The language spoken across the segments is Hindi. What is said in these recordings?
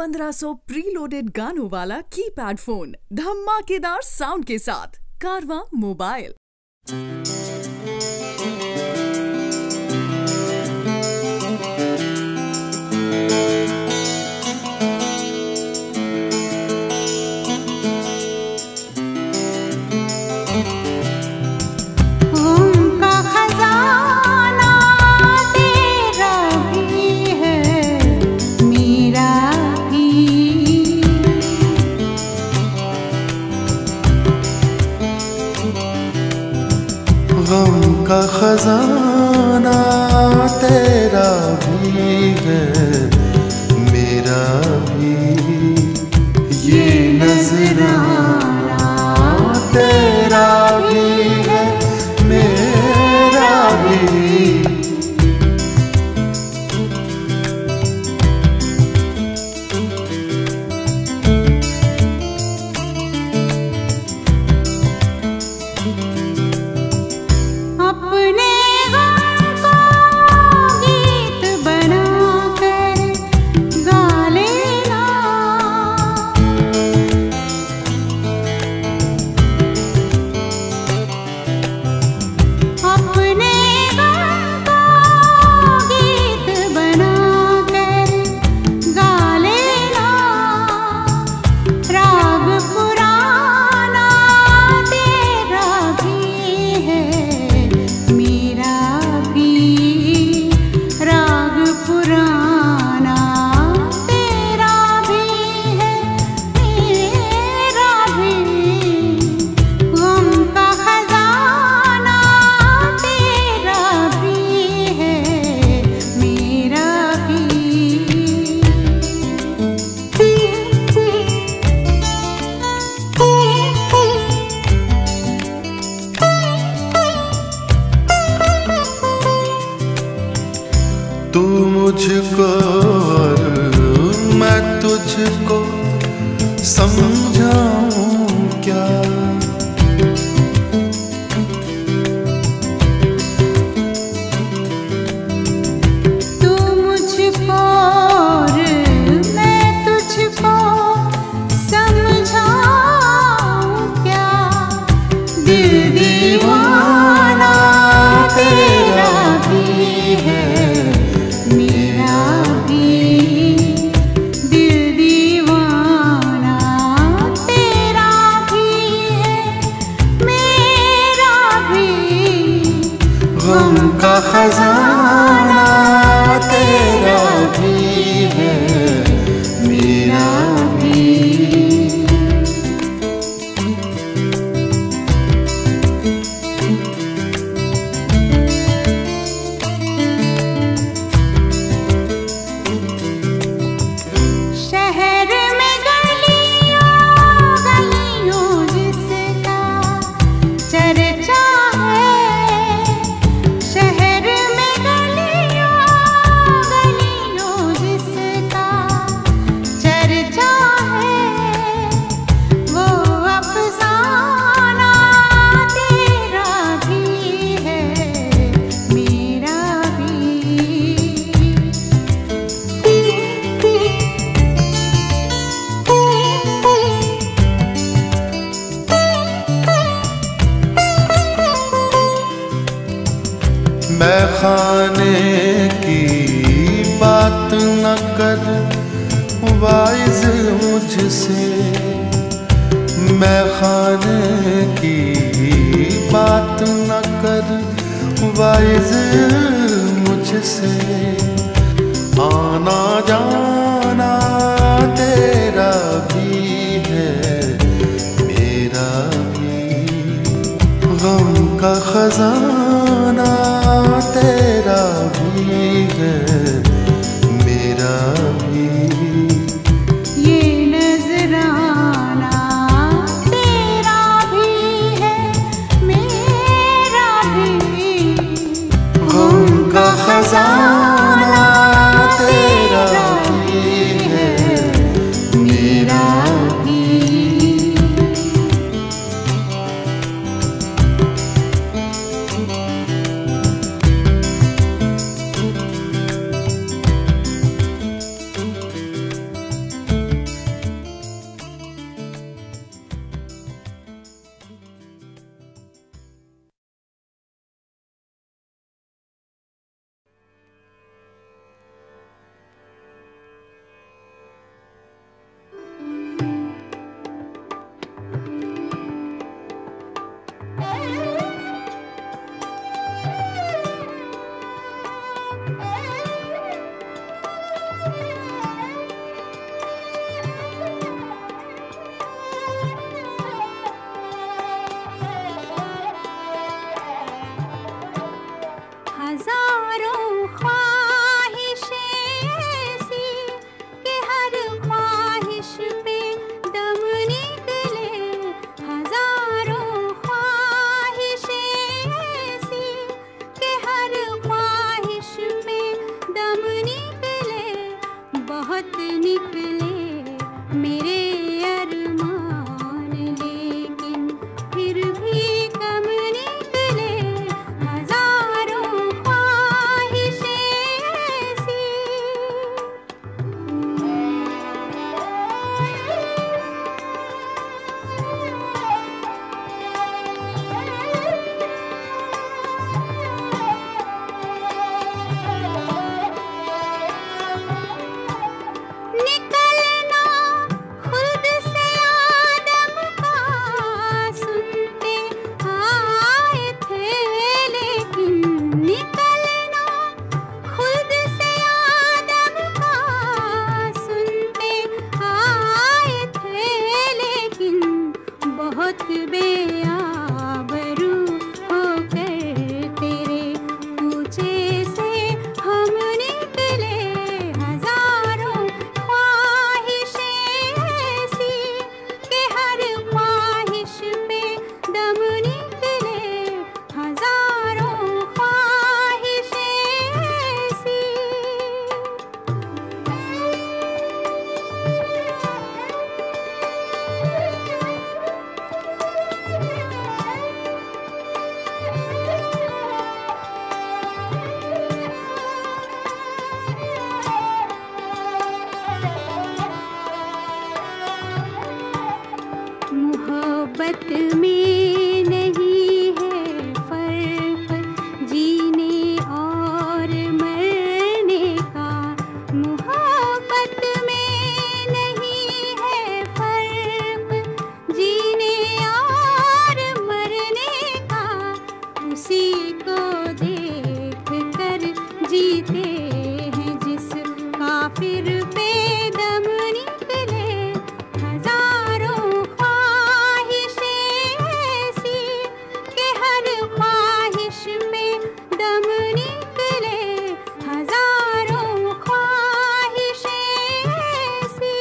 1500 प्रीलोडेड गानों वाला कीपैड फोन धमाकेदार साउंड के साथ कारवां मोबाइल। गम का खजाना तेरा भी है मेरा भी, ये नजराना तेरा भी है मेरा भी। तू मुझको और मैं तुझको समझाऊं क्या, तू मुझको और मैं तुझको समझाऊं क्या। दिल दीवाना तेरा भी है का खजाना तेरा भी है मेरा भी। शहर में गलियों जिसका चर्चा मैं खाने की बात न कर वाइज मुझसे, मैं खाने की बात न कर वाइज मुझसे। आना जाना तेरा भी है मेरा भी, गम का खजाना तेरा भी है मेरा भी, ये नजराना तेरा भी है मेरा भी। गम का खजाना तेरा भी है मेरा भी। मोहब्बत में नहीं है फर्क जीने और मरने का। मोहब्बत में नहीं है फर्क जीने और मरने का। उसी को देख कर जीते हैं जिस काफिर पे दम निकले। हजारों ख्वाहिशें ऐसी कि हर ख्वाहिश में दम निकले। हजारों ख्वाहिशें ऐसी।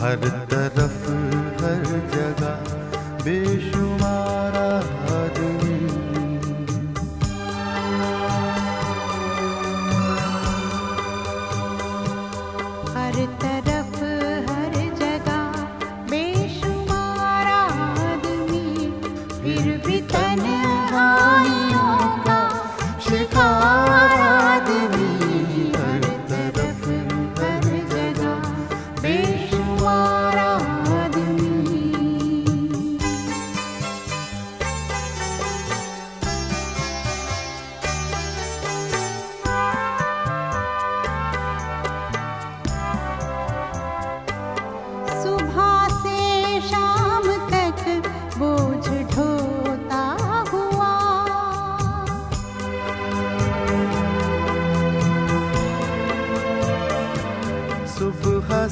हर तरफ हर जगह बेशुमार आदमी, हर तरफ हर जगह बेशुमार आदमी, फिर भी तन्हाइयों का शिकार आदमी। हर तरफ हर जगह बेशुमार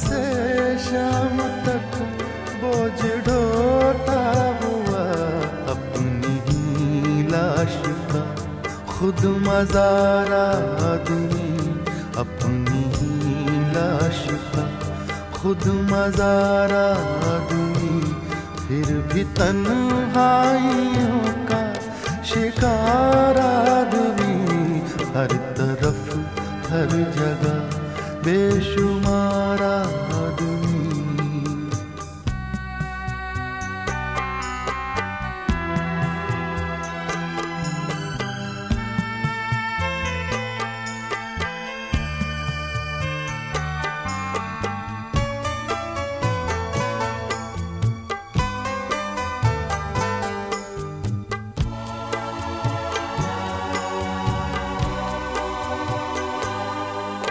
से शाम तक बोझ ढोता हुआ, अपनी ही लाश का खुद मज़ार आदमी। अपनी ही लाश का खुद मज़ार आदमी, फिर भी तन्हाइयों का शिकार आदमी। हर तरफ हर जगह बेशुमार आदमी।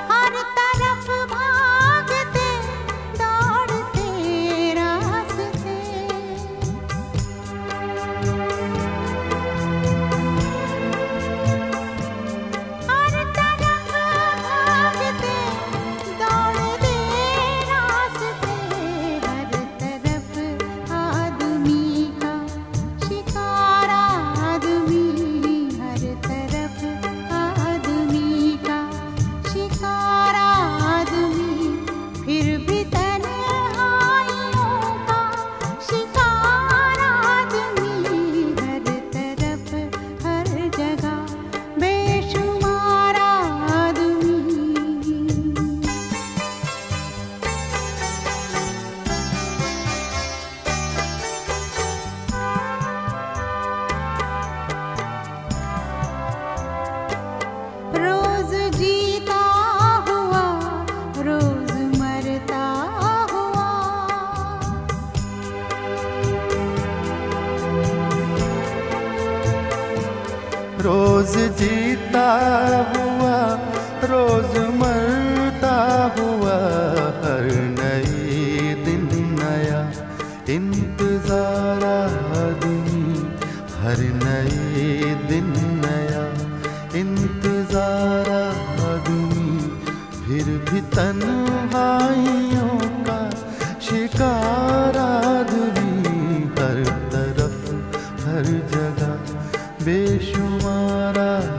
हर तरफ भागते दौड़ रोज जीता हुआ रोज मरता हुआ हर नई दिन नया इंतजारा आदमी हर नई दिन नया इंतजारा आदमी फिर भी तन्हाइयों का शिकार आदमी हर तरफ हर जगह बेशुमार आदमी।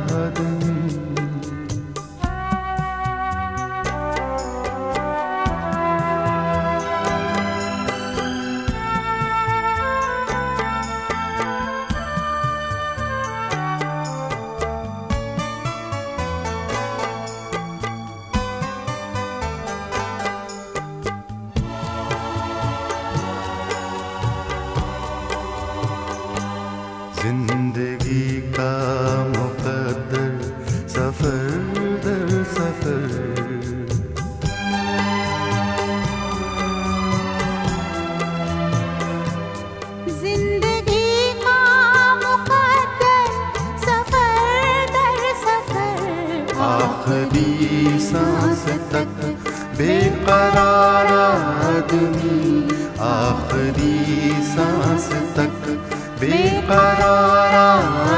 जिंदगी का मुकद्दर सफर दर सफर जिंदगी का मुकद्दर सफर दर सफर आखिरी सांस तक बेकरार आदमी आखिरी सांस तक बेकरार।